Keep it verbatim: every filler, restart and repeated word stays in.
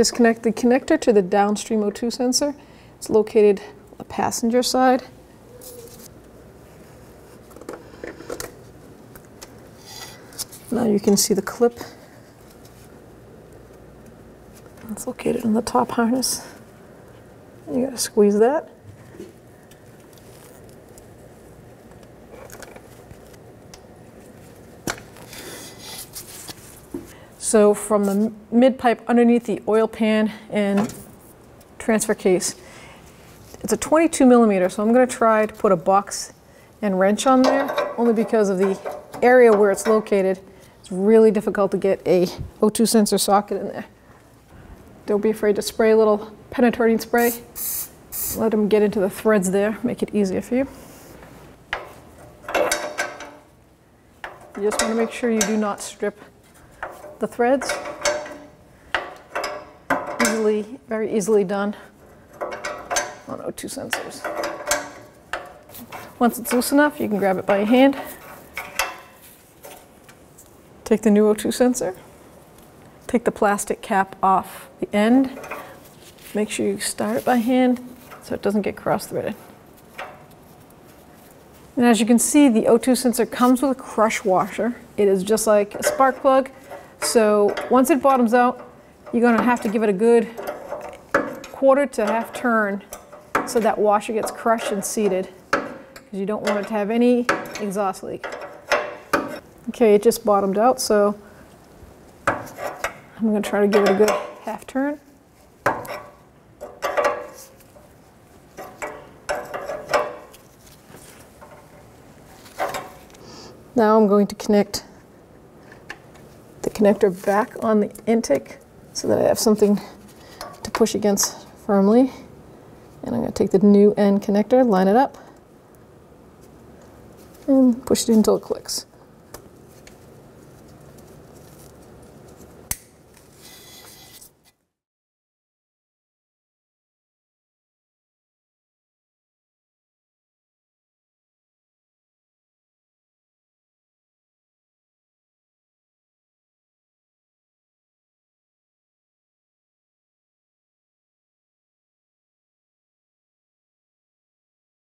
disconnect the connector to the downstream O two sensor. It's located on the passenger side. Now you can see the clip. It's located on the top harness. You gotta squeeze that. So from the mid pipe underneath the oil pan and transfer case, it's a twenty-two millimeter, so I'm gonna try to put a box and wrench on there, only because of the area where it's located. It's really difficult to get a O two sensor socket in there. Don't be afraid to spray a little penetrating spray. Let them get into the threads there, make it easier for you. You just want to make sure you do not strip the threads. Easily, very easily done on O two sensors. Once it's loose enough, you can grab it by your hand. Take the new O two sensor, take the plastic cap off the end, make sure you start it by hand so it doesn't get cross-threaded. And as you can see, the O two sensor comes with a crush washer. It is just like a spark plug, so once it bottoms out, you're going to have to give it a good quarter to half turn so that washer gets crushed and seated, because you don't want it to have any exhaust leak. Okay, it just bottomed out, so I'm going to try to give it a good half turn. Now I'm going to connect the connector back on the intake so that I have something to push against firmly. And I'm going to take the new end connector, line it up, and push it until it clicks.